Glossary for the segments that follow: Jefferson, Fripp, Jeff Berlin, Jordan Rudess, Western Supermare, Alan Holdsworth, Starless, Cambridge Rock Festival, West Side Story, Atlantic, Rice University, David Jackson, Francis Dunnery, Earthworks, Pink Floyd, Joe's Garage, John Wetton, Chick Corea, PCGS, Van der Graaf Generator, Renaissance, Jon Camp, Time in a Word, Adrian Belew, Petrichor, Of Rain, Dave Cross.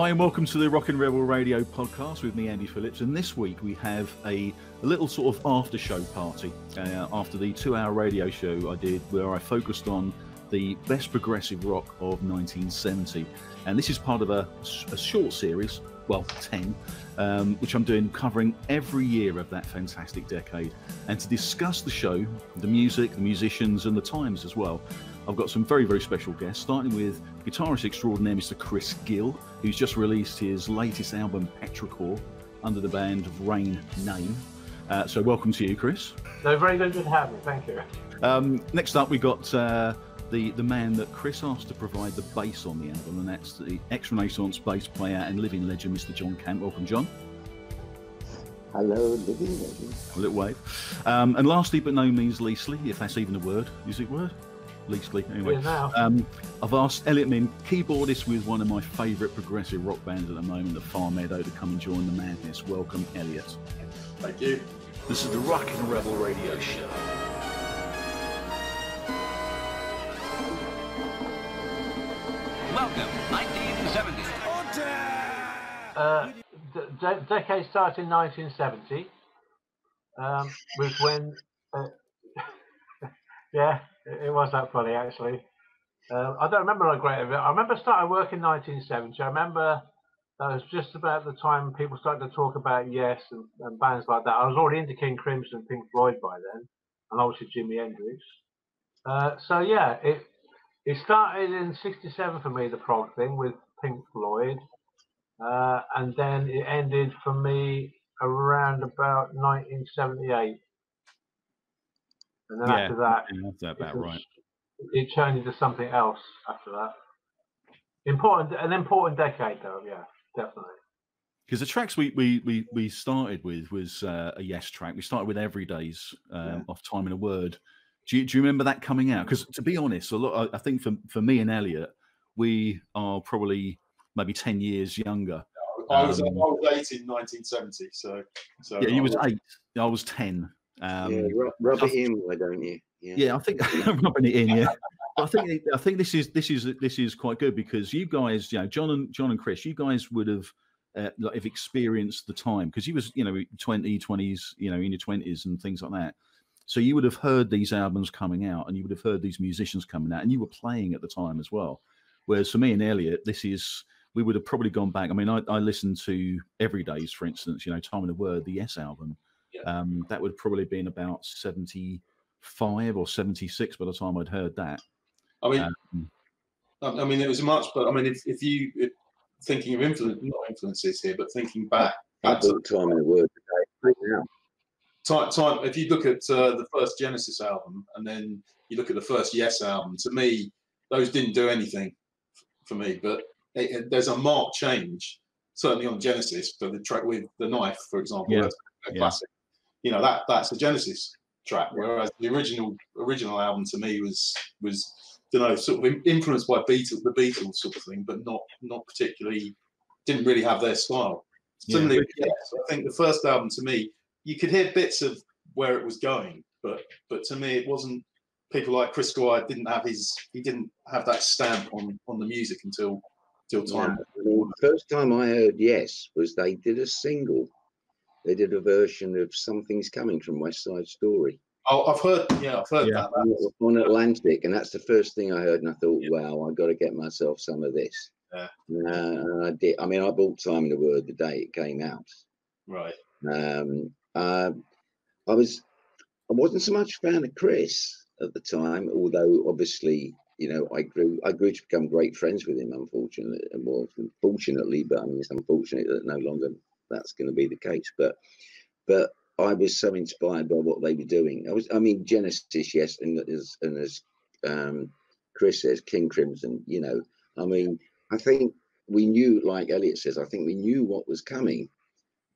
Hi and welcome to the Rock and Rebel Radio podcast with me, Andy Phillips, and this week we have a little sort of after-show party after the two-hour radio show I did where I focused on the best progressive rock of 1970, and this is part of a short series, well, 10, which I'm doing covering every year of that fantastic decade. And to discuss the show, the music, the musicians and the times as well, I've got some very, very special guests, starting with guitarist extraordinaire Mr. Chris Gill, who's just released his latest album, Petrichor, under the Band of Rain name. So welcome to you, Chris. No, very good to have you. Thank you. Next up, we've got the man that Chris asked to provide the bass on the album, and that's the ex-Renaissance bass player and living legend, Mr. Jon Camp. Welcome, Jon. Hello, living legend. A little wave. And lastly, but no means leastly, if that's even a word, is it a word? Leastly, anyway. I've asked Eliot Minn, keyboardist with one of my favourite progressive rock bands at the moment, The Far Meadow, to come and join the madness. Welcome, Eliot. Thank you. This is the Rock and Rebel Radio Show. Welcome, 1970. Decade started in 1970, was when. Yeah. It was that funny, actually. I don't remember a great of it. I remember starting work in 1970. I remember that was just about the time people started to talk about Yes and bands like that. I was already into King Crimson and Pink Floyd by then, and obviously Jimi Hendrix. So, yeah, it started in 67 for me, the prog thing, with Pink Floyd. And then it ended for me around about 1978. And then after that, it turned into something else after that. An important decade, though, yeah, definitely. Because the tracks we started with was a Yes track. We started with Every Day's off Time in a Word. Do you remember that coming out? Because to be honest, I think for me and Eliot, we are probably maybe 10 years younger. I was 8 in 1970, so yeah, you was 8. I was 10. Yeah, rub it in, why don't you? Yeah, I think I'm rubbing it in. Yeah, I think this is quite good because you guys, Jon and Chris, you guys would have experienced the time because you was 20s, in your 20s and things like that. So you would have heard these albums coming out, and you would have heard these musicians coming out, and you were playing at the time as well. Whereas for me and Eliot, we would have probably gone back. I mean, I listened to Every Day's, for instance, Time in a Word, the Yes album. Yeah. That would probably been about 75 or 76 by the time I'd heard that. I mean, it was much, but I mean, if thinking of influences here, but thinking back, Time in a Word today. Time. If you look at the first Genesis album, and then you look at the first Yes album, to me, those didn't do anything for me. But there's a marked change, certainly on Genesis, but the track with The Knife, for example. Yeah. Classic. Yeah. That's the Genesis track, whereas the original album to me was sort of influenced by the Beatles sort of thing, but not particularly, didn't really have their style. Similarly, I think the first album to me, you could hear bits of where it was going, but to me it wasn't. People like Chris Squire didn't have that stamp on the music until Time. Yeah. The first time I heard Yes was they did a single. They did a version of Something's Coming from West Side Story. Oh, I've heard that. On Atlantic, and that's the first thing I heard, and I thought, wow, I've got to get myself some of this. Yeah. And I did. I mean, I bought Time in a Word the day it came out. Right. I wasn't so much a fan of Chris at the time, although obviously, I grew to become great friends with him, unfortunately. Well, fortunately, but I mean, it's unfortunate that no longer that's going to be the case, but I was so inspired by what they were doing. I mean Genesis, Yes, and as Chris says, King Crimson. I mean, I think we knew, like Eliot says, I think we knew what was coming,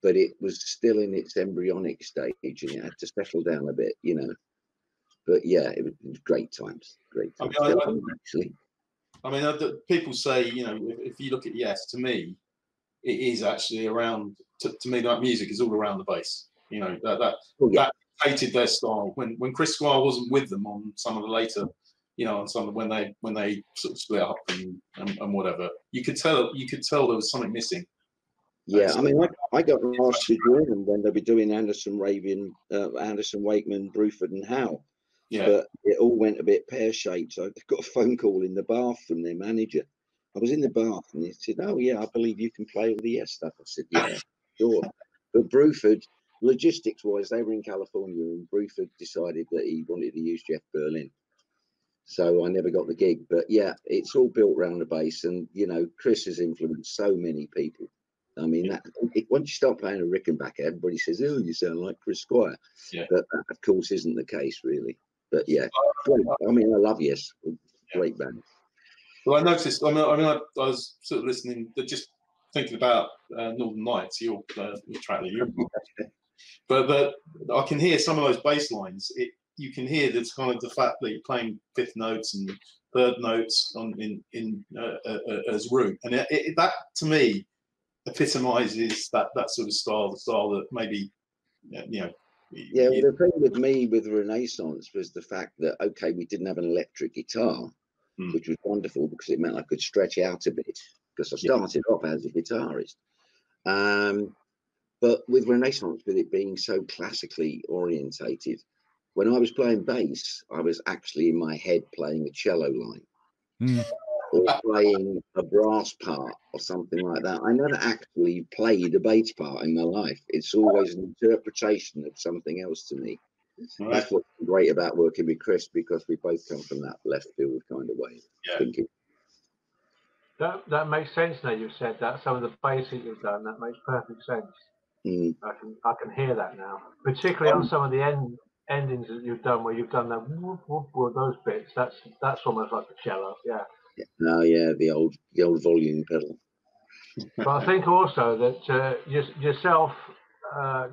but it was still in its embryonic stage, and it had to settle down a bit, But yeah, it was great times. I mean, people say, if you look at Yes, to me, it is actually around. To me, that music is all around the bass. That dictated their style. When Chris Squire wasn't with them on some of the later you know, and so when they sort of split up and whatever, you could tell there was something missing. Yeah, absolutely. I mean, I got asked to join them when they were doing Anderson Wakeman, Bruford and Howe. Yeah. But it all went a bit pear-shaped. So I got a phone call in the bath from their manager. I was in the bath and he said, "Oh, yeah, I believe you can play all the Yes stuff." I said, "Yeah, sure." But Bruford, logistics-wise, they were in California and Bruford decided that he wanted to use Jeff Berlin. So I never got the gig. But, yeah, it's all built around the bass. And, you know, Chris has influenced so many people. I mean, that, once you start playing a Rickenbacker, everybody says, "Oh, you sound like Chris Squire." Yeah. But that, of course, isn't the case, really. But, yeah, I mean, I love Yes. Great band. Well, I noticed, I was sort of listening, just thinking about Northern Nights, your track that you're on. But I can hear some of those bass lines. You can hear that's kind of the fact that you're playing fifth notes and third notes as root. And that, to me, epitomizes that sort of style, the style that maybe, you know. Yeah, well, the thing with me with Renaissance was the fact that, okay, we didn't have an electric guitar, which was wonderful because it meant I could stretch out a bit because I started off as a guitarist. But with Renaissance, with it being so classically orientated, when I was playing bass, I was actually in my head playing a cello line. Mm. Or playing a brass part or something like that. I never actually played a bass part in my life. It's always an interpretation of something else to me. Right. That's what's great about working with Chris, because we both come from that left field kind of way of thinking. That makes sense now you've said that. Some of the bass that you've done, that makes perfect sense. Mm. I can hear that now, particularly on some of the endings that you've done where you've done the whoop, whoop, whoop, those bits. That's almost like a cello, yeah. No, yeah, the old volume pedal. But I think also that yourself,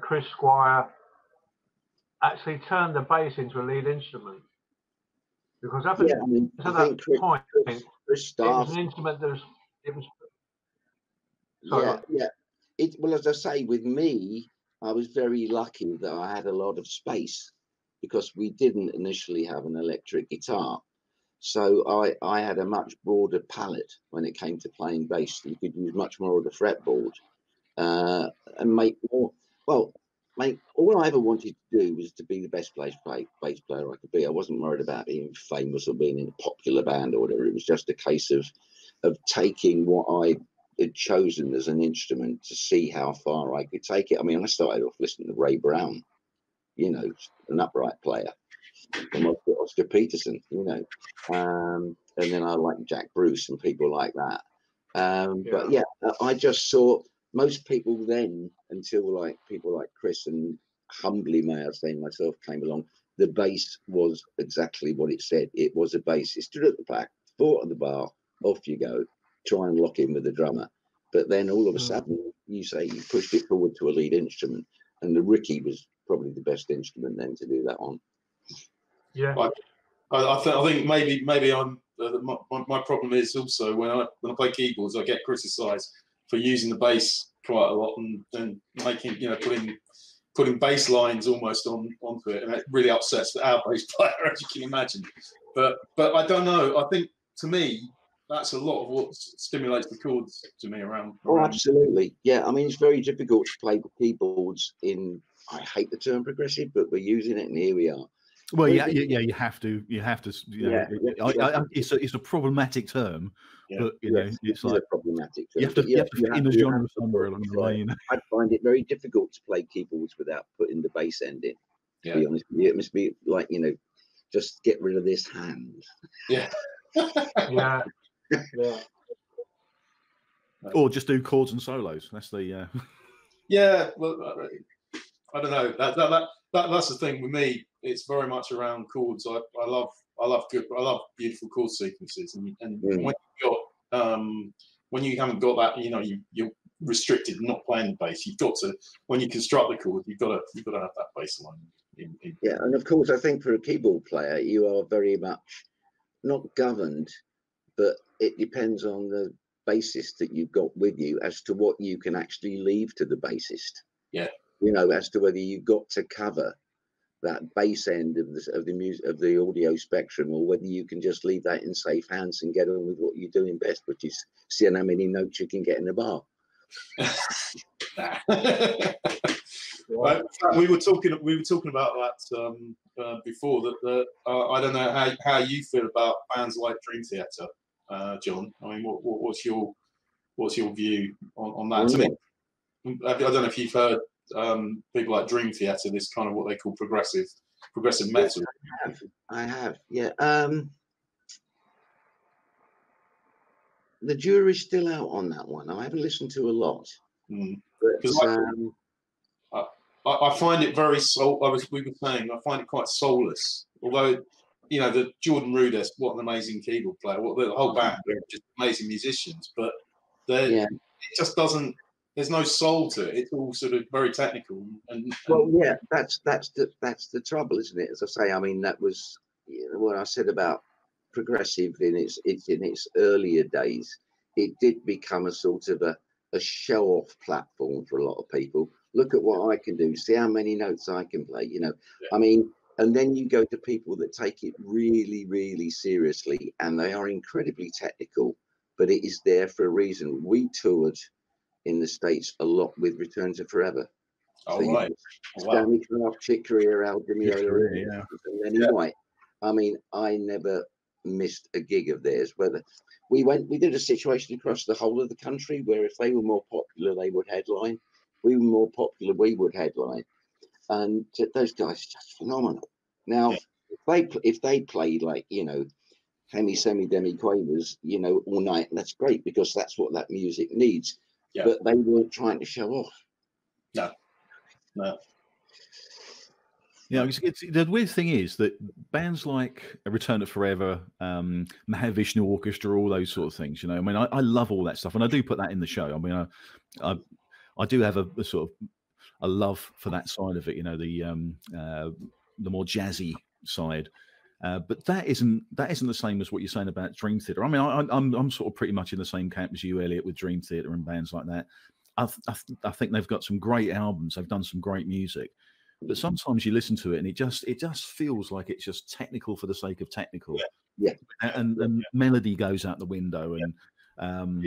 Chris Squire, actually turned the bass into a lead instrument, because up until that point, Chris it was an instrument that was. It was. Sorry, yeah. Well, as I say, with me, I was very lucky that I had a lot of space because we didn't initially have an electric guitar. So I had a much broader palette when it came to playing bass. You could use much more of the fretboard and make more. Well, all I ever wanted to do was to be the best bass player I could be. I wasn't worried about being famous or being in a popular band or whatever. It was just a case of taking what I had chosen as an instrument to see how far I could take it. I mean, I started off listening to Ray Brown, you know, an upright player. Oscar Peterson, you know, and then I like Jack Bruce and people like that. But yeah, I just saw most people then, until like people like Chris and humbly may I say myself came along, the bass was exactly what it said. It was a bass. It stood at the back, fought at the bar, off you go, try and lock in with the drummer. But then all of a sudden, you say you pushed it forward to a lead instrument, and the Ricky was probably the best instrument then to do that on. Yeah, I think maybe I'm my problem is also when I play keyboards, I get criticised for using the bass quite a lot and making, you know, putting bass lines almost onto it, and it really upsets our bass player, as you can imagine. But I don't know. I think to me that's a lot of what stimulates the chords to me around. Oh, absolutely. Yeah, I mean it's very difficult to play keyboards in. I hate the term progressive, but we're using it, and here we are. Well, yeah, you have to. You know, it's a problematic term, but you know, it's like a problematic term. You have to fit in a genre somewhere along the line. I find it very difficult to play keyboards without putting the bass end in. To be honest, it must be like, you know, just get rid of this hand. Yeah. Or just do chords and solos. That's the. Yeah. Well, I don't know. That's the thing with me. It's very much around chords. I love beautiful chord sequences, and when you've got when you haven't got that, you know, you're restricted not playing the bass. You've got to, when you construct the chord, you've got to have that bass line. Yeah, and of course, I think for a keyboard player, you are very much not governed, but it depends on the bassist that you've got with you as to what you can actually leave to the bassist. Yeah, you know, as to whether you've got to cover that bass end of the music, of the audio spectrum, or whether you can just leave that in safe hands and get on with what you're doing best, which is seeing how many notes you can get in a bar. Right. We were talking about that before. I don't know how you feel about bands like Dream Theater, John. I mean, what's your view on that? I don't know if you've heard people like Dream Theater. This kind of what they call progressive metal. I have, yeah. The jury's still out on that one. I haven't listened to a lot. Because I find it very soul. I find it quite soulless. Although, you know, the Jordan Rudess, what an amazing keyboard player. What the whole band, they're just amazing musicians. But it just doesn't. There's no soul to it. It's all sort of very technical. And well, yeah, that's the trouble, isn't it? As I say, I mean, that was what I said about progressive in its earlier days. It did become a sort of a show-off platform for a lot of people. Look at what I can do. See how many notes I can play, you know. Yeah. I mean, and then you go to people that take it really, really seriously, and they are incredibly technical, but it is there for a reason. We toured in the States a lot with Return to Forever. Oh, so right. Stanley Clark, Chick Corea, Al Demiola, and Lenny White. I mean, I never missed a gig of theirs. Whether we did a situation across the whole of the country where if they were more popular, they would headline. We were more popular, we would headline. And those guys are just phenomenal. Now, if they played, like, you know, Hemi, Semi, Demi, Quavers, you know, all night, that's great, because that's what that music needs. Yeah. But they weren't trying to show off. No. Yeah, the weird thing is that bands like Return to Forever, Mahavishnu Orchestra, all those sort of things, you know, I mean, I love all that stuff, and I do put that in the show. I mean, I do have a sort of a love for that side of it, you know, the more jazzy side. But that isn't the same as what you're saying about Dream Theater. I mean, I'm sort of pretty much in the same camp as you, Eliot, with Dream Theater and bands like that. I think they've got some great albums. They've done some great music, but sometimes you listen to it and it just feels like it's just technical for the sake of technical. Yeah. And melody goes out the window. And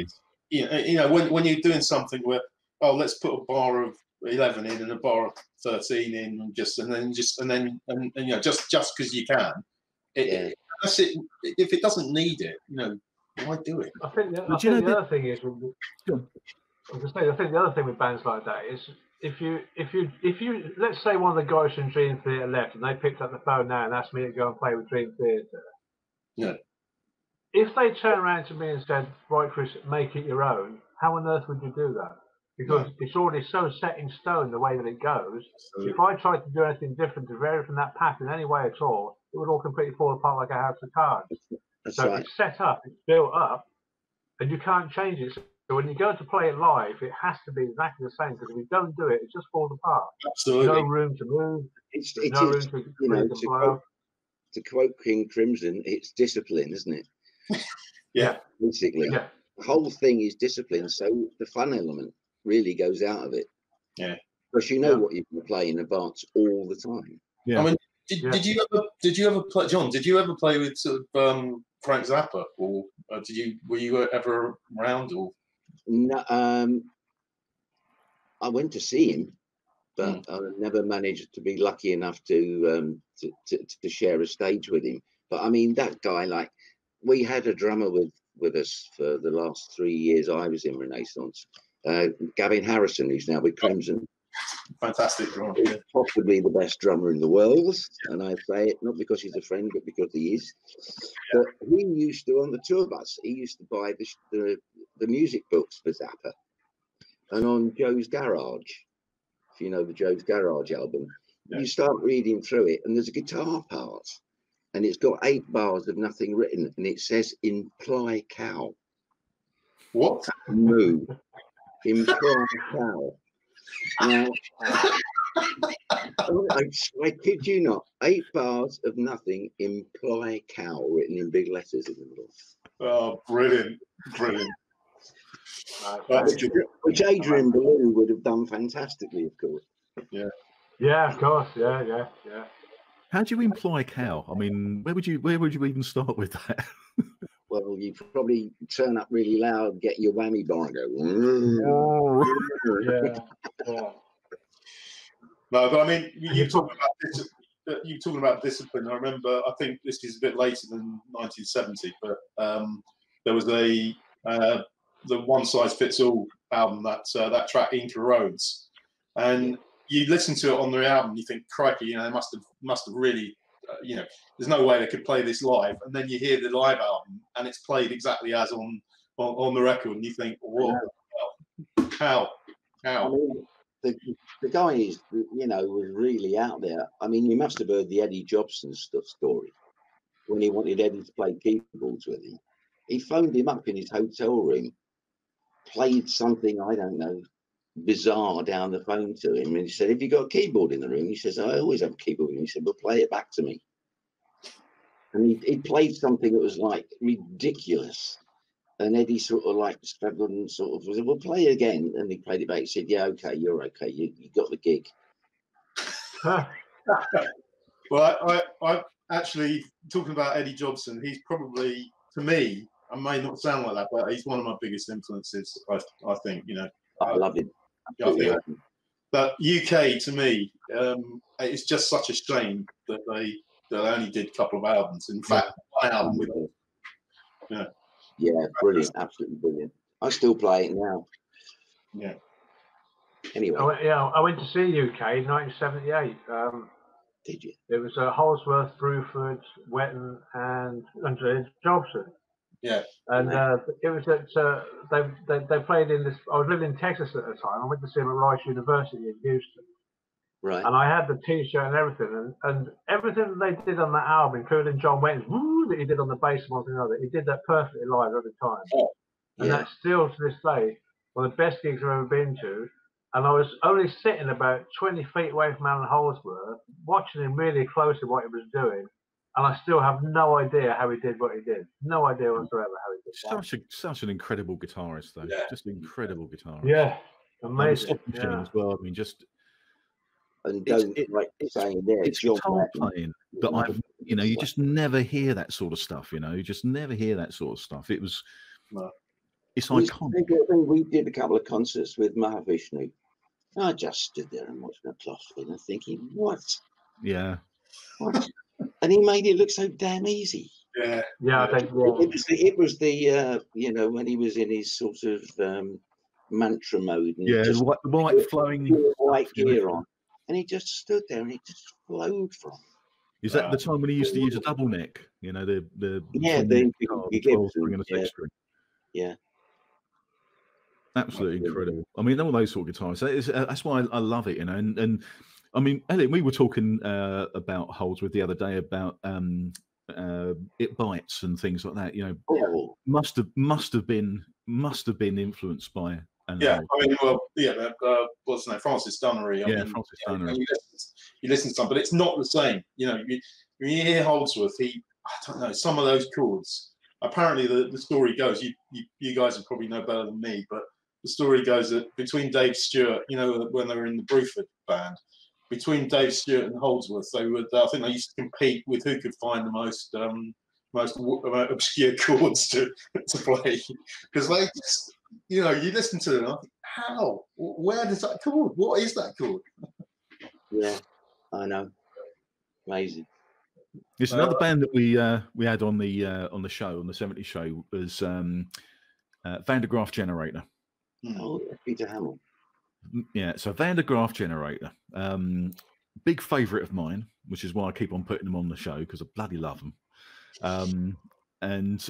you know, when you're doing something where, oh, let's put a bar of 11 in and a bar of 13 in, and you know, just because you can. That's it. If it doesn't need it, you know, why do it? I think the other thing with bands like that is if you let's say one of the guys from Dream Theater left and they picked up the phone now and asked me to go and play with Dream Theater. Yeah. If they turn around to me and said, "Right, Chris, make it your own," how on earth would you do that? Because it's already so set in stone the way that it goes. Absolutely. If I tried to do anything different to vary from that path in any way at all, it would all completely fall apart like a house of cards. That's right. It's set up, it's built up, and you can't change it. So when you go to play it live, it has to be exactly the same, because if you don't do it, it just falls apart. Absolutely. There's no room to move. To quote King Crimson, it's discipline, isn't it? Yeah. Basically. Yeah. The whole thing is discipline, so the fun element really goes out of it. Yeah. Because you know what you can play in the bars all the time. Yeah. I mean, did you ever play, John, did you ever play with sort of Frank Zappa, or were you ever around, or? No, I went to see him, but I never managed to be lucky enough to share a stage with him. But I mean, that guy, like, we had a drummer with us for the last 3 years I was in Renaissance. Gavin Harrison, who's now with Crimson. Fantastic drummer. He's possibly the best drummer in the world, and I say it not because he's a friend, but because he is. But he used to, on the tour bus, he used to buy the music books for Zappa. And on Joe's Garage, if you know the Joe's Garage album, you start reading through it, and there's a guitar part, and it's got 8 bars of nothing written, and it says, "Imply cow." What? Moo. Imply cow. Now, I kid you not, 8 bars of nothing, "Imply cow," written in big letters in the middle. Oh, brilliant. Which Adrian Belew would have done fantastically, of course. Yeah, of course. Yeah. How do you employ a cow? I mean, where would you even start with that? Well, you probably turn up really loud, get your whammy bar and go. Yeah. Yeah. No, but I mean, you're talking about this. You're talking about discipline. I remember, I think this is a bit later than 1970, but there was the One Size Fits All album, that track Inca Roads, and you listen to it on the album, you think, crikey, you know, they must have really, you know, there's no way they could play this live. And then you hear the live album, and it's played exactly as on the record, and you think, whoa, how? I mean, the guy is, you know, was really out there. I mean, you must have heard the Eddie Jobson story when he wanted Eddie to play keyboards with him. He phoned him up in his hotel room, played something, I don't know, bizarre down the phone to him, and he said, "Have you got a keyboard in the room?" He says, "I always have a keyboard." And he said, "Well, play it back to me." And he played something that was like ridiculous. And Eddie sort of like struggled and sort of said, "Well, play it again." And he played it back. He said, "Yeah, okay, you're okay. You got the gig." Well, I actually, talking about Eddie Jobson, he's probably, to me, I may not sound like that, but he's one of my biggest influences. I think, you know. I love him. Yeah, but UK to me, it's just such a shame that they only did a couple of albums. In fact, my album with them. Yeah. Yeah, brilliant, absolutely brilliant. I still play it now. Yeah. Anyway, I went to see UK in 1978. Did you? It was Holsworth, Bruford, Wetton, and Adrian Jobson. Yeah. And it was that they played in this. I was living in Texas at the time. I went to see them at Rice University in Houston. Right. And I had the T-shirt and everything, and everything they did on that album, including John Wetton's "Woo" that he did on the bass and one thing or another, he did that perfectly live every time. Yeah. And that's still to this day one of the best gigs I've ever been to. And I was only sitting about 20 feet away from Alan Holdsworth, watching him really closely what he was doing. And I still have no idea how he did what he did. No idea whatsoever how he did. Such an incredible guitarist, though. Yeah. Just incredible guitarist. Yeah, amazing. Yeah. As well. I mean, just and don't like saying there. It's guitar playing, but you just never hear that sort of stuff. You know, you just never hear that sort of stuff. It was, it's iconic. We did a couple of concerts with Mahavishnu. I just stood there and watched McLaughlin and thinking, what? Yeah. What? And he made it look so damn easy. Yeah, yeah. I think, it was the you know, when he was in his sort of mantra mode. And yeah, just white flowing white gear on, and he just stood there and he just flowed from. Is that the time when he used to use a double neck? You know, the yeah. Absolutely incredible. I mean, all those sort of guitars. That's why I love it. You know, and I mean, Elliot, we were talking about Holdsworth the other day about It Bites and things like that. You know, must have been influenced by. Yeah, I mean, well, yeah, what's his name? Francis Dunnery. I mean, Francis Dunnery. You listen to some, but it's not the same. You know, when you hear Holdsworth, I don't know, some of those chords. Apparently, the story goes. You guys would probably know better than me, but the story goes that between Dave Stewart, you know, when they were in the Bruford band. Between Dave Stewart and Holdsworth, they would. I think they used to compete with who could find the most obscure chords to play, because they just, you know, you listen to them. I think, how? Where does that chord? What is that chord? Yeah, I know. Amazing. It's another band that we had on the show, on the '70s show, was Van der Graaf Generator. Oh, Peter Hamill. Yeah, so Van der Graaf Generator, big favourite of mine, which is why I keep on putting them on the show, because I bloody love them. And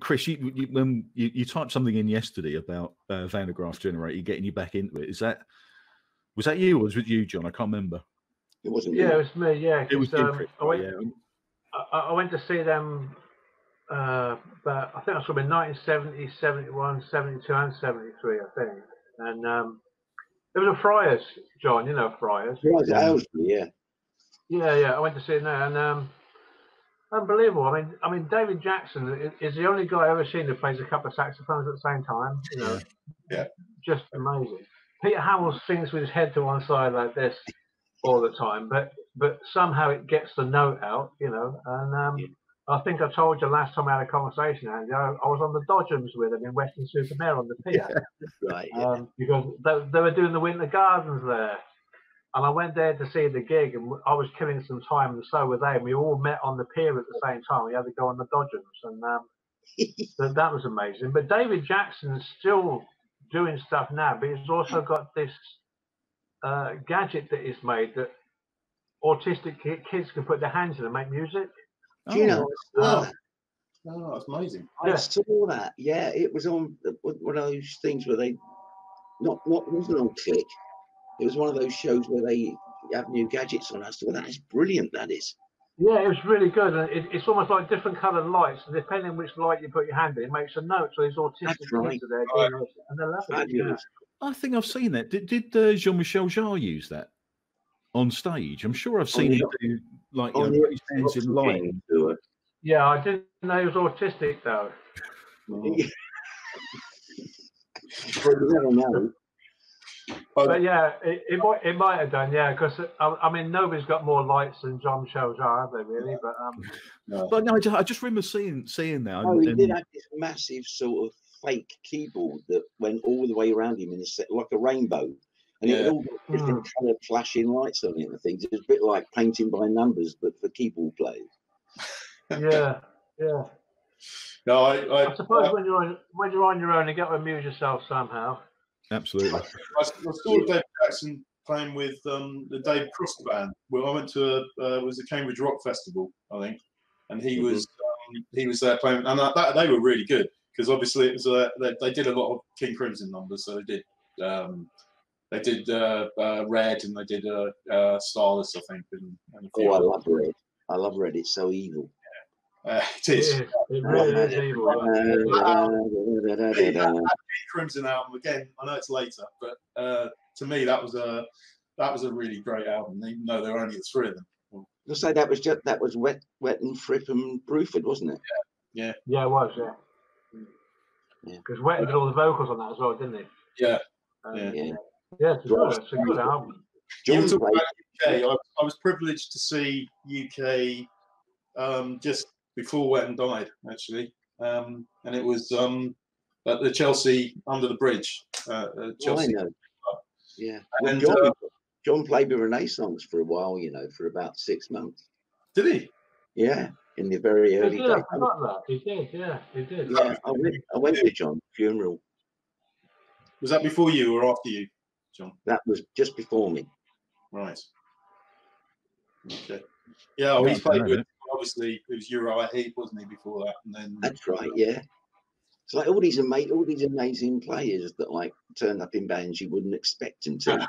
Chris, when you typed something in yesterday about Van der Graaf Generator getting you back into it. Was that you, or was it you, John? I can't remember. It wasn't. Yeah, it was me. Yeah, it was. I went to see them. But I think I saw them in 1970, 71, 72, and 73. I think, and. It was a Friars, John, you know, Friars. Yeah. I went to see it now, and unbelievable. I mean, David Jackson is the only guy I've ever seen who plays a couple of saxophones at the same time. You know, yeah, just amazing. Peter Hamill sings with his head to one side like this, all the time, but somehow it gets the note out, you know. And I think I told you last time I had a conversation, Andy, I was on the Dodgems with them in Western Supermare on the pier. Right. Yeah. Because they were doing the Winter Gardens there. And I went there to see the gig, and I was killing some time, and so were they. And we all met on the pier at the same time. We had to go on the Dodgems, and that was amazing. But David Jackson's still doing stuff now, but he's also got this gadget that he's made that autistic kids can put their hands in and make music. Do you know? Oh, that's amazing. I saw that. Yeah, it was on one of those things where they wasn't on Click. It was one of those shows where they have new gadgets on. I said, well, that is brilliant, that is. Yeah, it was really good. And it's almost like different coloured lights. And depending on which light you put your hand in, it makes a note. So there's autistic kids are there. And they're laughing. Yeah. I think I've seen that. Did Jean-Michel Jarre use that on stage? I'm sure I've seen him do, like, put his hands in line. Yeah, I didn't know he was autistic, though. But yeah, it might have done, yeah, because I mean, nobody's got more lights than Jean-Michel Jarre, have they, really? But but no, I just remember seeing that. Oh, he did have this massive sort of fake keyboard that went all the way around him in a set, like a rainbow, and it all got different coloured flashing lights on it and things. It was a bit like painting by numbers, but for keyboard players. Yeah, yeah. No, I suppose when you're on your own, you got to amuse yourself somehow. Absolutely. I saw Dave Jackson playing with the Dave Cross band. Well, I went to it was the Cambridge Rock Festival, I think, and he was there playing, and they were really good because obviously it was they did a lot of King Crimson numbers, so they did Red, and they did Starless, I think. And I love Red. I love Red. It's so evil. It is. It really is evil. That Crimson album again. I know it's later, but to me that was a really great album. Even though there were only the three of them. I'll say that was Wet and Fripp and Bruford, wasn't it? Yeah, yeah, it was. Yeah. Because Wet did all the vocals on that as well, didn't he? Yeah, yeah. It's a good album. You were talking about UK. I was privileged to see UK just before Wet and died, actually, and it was at the Chelsea Under the Bridge. Chelsea. Well, yeah, and well, John played with Renaissance for a while, you know, for about 6 months. Did he? Yeah, in the very early days. I forgot that. He did, yeah, he did. Yeah, I went to John's funeral. Was that before you or after you, John? That was just before me. Right. Okay. Yeah, well, he's played with. Obviously, it was Uriah Heep, wasn't he, before that? And then that's right, yeah. It's like all these amazing players that like turn up in bands you wouldn't expect them to,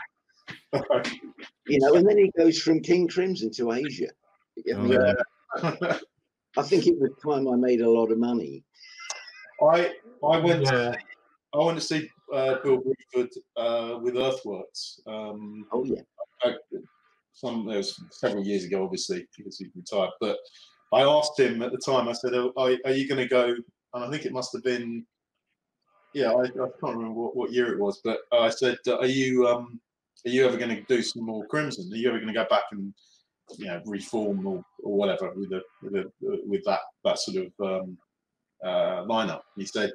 you know. And then he goes from King Crimson to Asia. I think it was time I made a lot of money. I went to see Bill Bruford with Earthworks. It was several years ago, obviously, because he retired. But I asked him at the time. I said, "Are you going to go?" And I think it must have been, I can't remember what year it was. But I said, "Are you ever going to do some more Crimson? Are you ever going to go back and, you know, reform or whatever with that sort of lineup?" He said,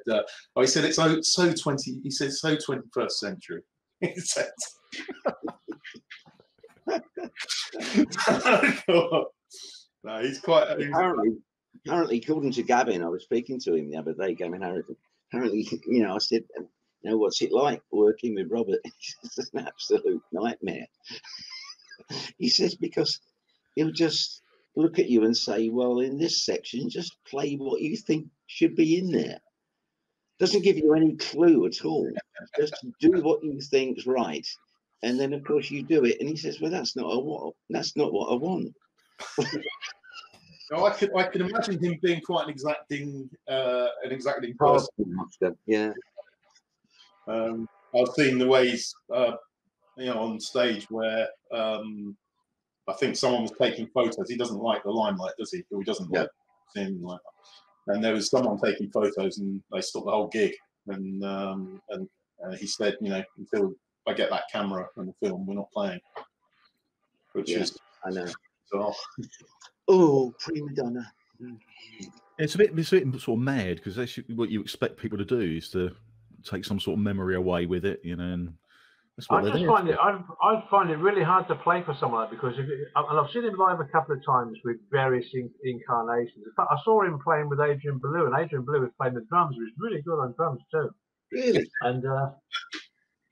"He said it's so 20. He said so 21st century." He said. No, he's quite apparently, according to Gavin, I was speaking to him the other day, Gavin Harrison. Apparently, you know, I said, "You know, what's it like working with Robert?" It's an absolute nightmare. He says, because he'll just look at you and say, "Well, in this section, just play what you think should be in there." Doesn't give you any clue at all. Just do what you think's right. And then, of course, you do it, and he says, "Well, that's not what I want." No, I could imagine him being quite an exacting person. Yeah. I've seen the ways, you know, on stage where I think someone was taking photos. He doesn't like the limelight, does he? Or he doesn't like him like that. And there was someone taking photos, and they stopped the whole gig. And he said, "You know, until I get that camera and the film, we're not playing." which is, I know. So. Oh, pre-Madonna. It's a bit sort of mad, because that's what you expect people to do, is to take some sort of memory away with it, you know. And that's what I find it really hard to play for someone like that, because and I've seen him live a couple of times with various incarnations. In fact, I saw him playing with Adrian Belew, and Adrian Belew was playing the drums. He was really good on drums too. Really? And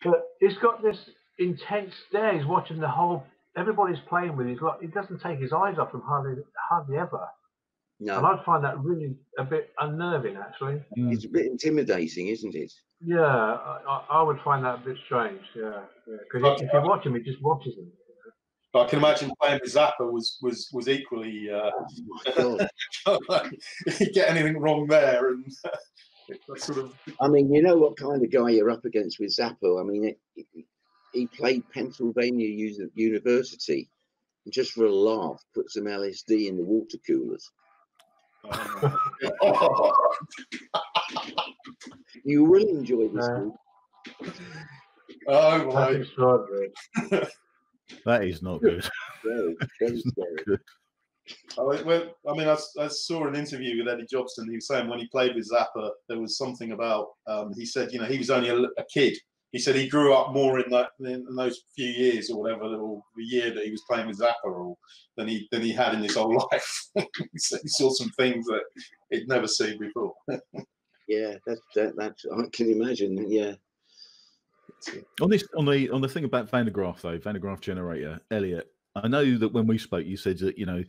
but he's got this intense stare. He's watching the whole. Everybody's playing with. He's like, he doesn't take his eyes off him hardly ever. No. And I'd find that really a bit unnerving, actually. It's a bit intimidating, isn't it? Yeah, I would find that a bit strange, yeah. Because if you watch him, he just watches him. I can imagine playing with Zappa was equally... you get anything wrong there. And sort of... I mean, you know what kind of guy you're up against with Zappa. I mean, he played Pennsylvania University and just for a laugh put some LSD in the water coolers. You will enjoy this book. Oh my! That is not good. That is not good. I mean, I saw an interview with Eddie Jobson. He was saying when he played with Zappa, there was something about. He said, you know, he was only a kid. He said he grew up more in those few years or whatever, or the year that he was playing with Zappa, than he had in his whole life. He saw some things that he'd never seen before. Yeah, that's I can imagine. Yeah. On the thing about Van der Graaf though, Van der Graaf Generator, Eliot. I know that when we spoke, you said that, you know,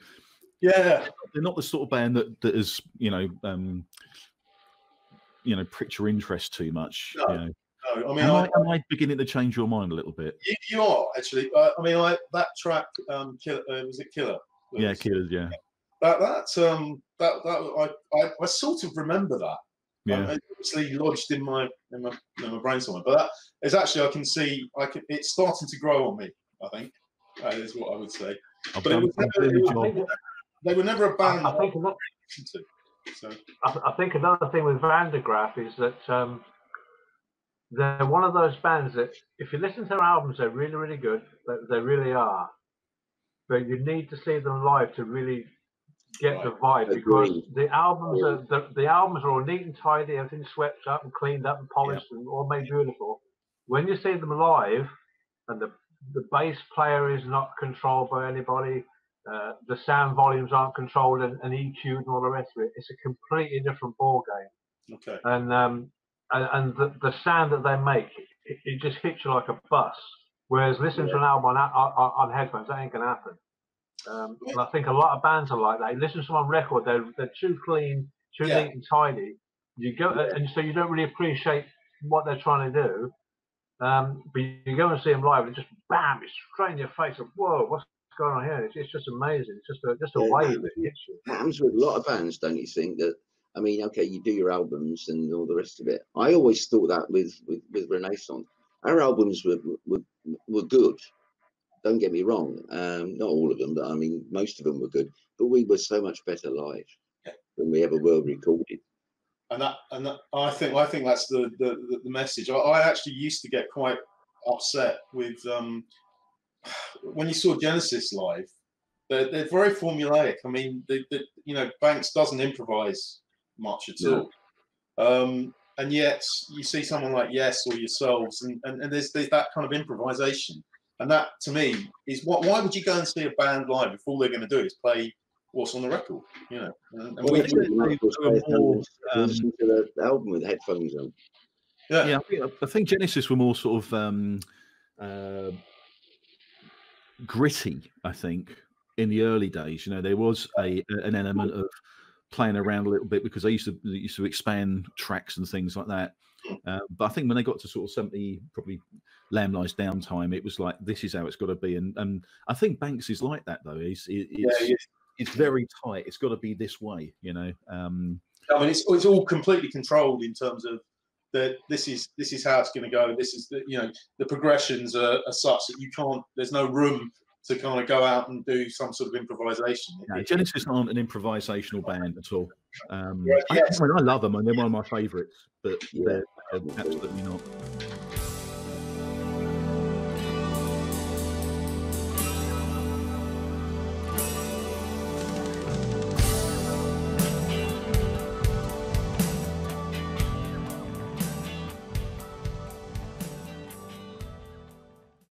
yeah, they're not the sort of band that is, you know, pricks your interest too much. No. You know. No, I mean, am I beginning to change your mind a little bit? You are actually. That track, was it Killer? Yeah, Killers. Yeah. I sort of remember that. Yeah. Obviously lodged in my brain somewhere, but that is actually it's starting to grow on me. I think is what I would say. But it was they were never a band. I think another thing with Van der Graaf is that. They're one of those bands that, if you listen to their albums, they're really, really good. They really are. But you need to see them live to really get the vibe, because the albums are all neat and tidy, everything's swept up and cleaned up and polished and all made beautiful. When you see them live, and the bass player is not controlled by anybody, the sound volumes aren't controlled and EQ'd and all the rest of it, it's a completely different ball game. Okay. And the sound that they make, it just hits you like a bus. Whereas listening to an album on headphones, that ain't going to happen. And I think a lot of bands are like that. You listen to them on record, they're too clean, too neat and tidy. You go, and so you don't really appreciate what they're trying to do. But you go and see them live, and just bam, it's straight in your face. Like, whoa, what's going on here? It's just amazing. It's just a wave that hits you. It happens with a lot of bands, don't you think? That. I mean, okay, you do your albums and all the rest of it. I always thought that with Renaissance, our albums were good. Don't get me wrong, not all of them, but I mean, most of them were good. But we were so much better live than we ever were recorded. And that, I think that's the message. I actually used to get quite upset with when you saw Genesis live. They're very formulaic. I mean, you know, Banks doesn't improvise much at all, and yet you see someone like Yes or yourselves, and there's that kind of improvisation, and that to me is what. Why would you go and see a band live if all they're going to do is play what's on the record? You know, and we listen to the album with headphones on. Yeah, yeah. I think Genesis were more sort of gritty. I think in the early days, you know, there was an element of playing around a little bit, because they used to expand tracks and things like that, but I think when they got to sort of 70, probably Lamb Lies Downtime, it was like, this is how it's got to be, and I think Banks is like that though. It's very tight. It's got to be this way, you know. I mean, it's all completely controlled in terms of that. This is how it's going to go. This is the progressions are such that you can't. There's no room to kind of go out and do some sort of improvisation. No, Genesis aren't an improvisational band at all. I love them, and they're one of my favourites, but they're absolutely not.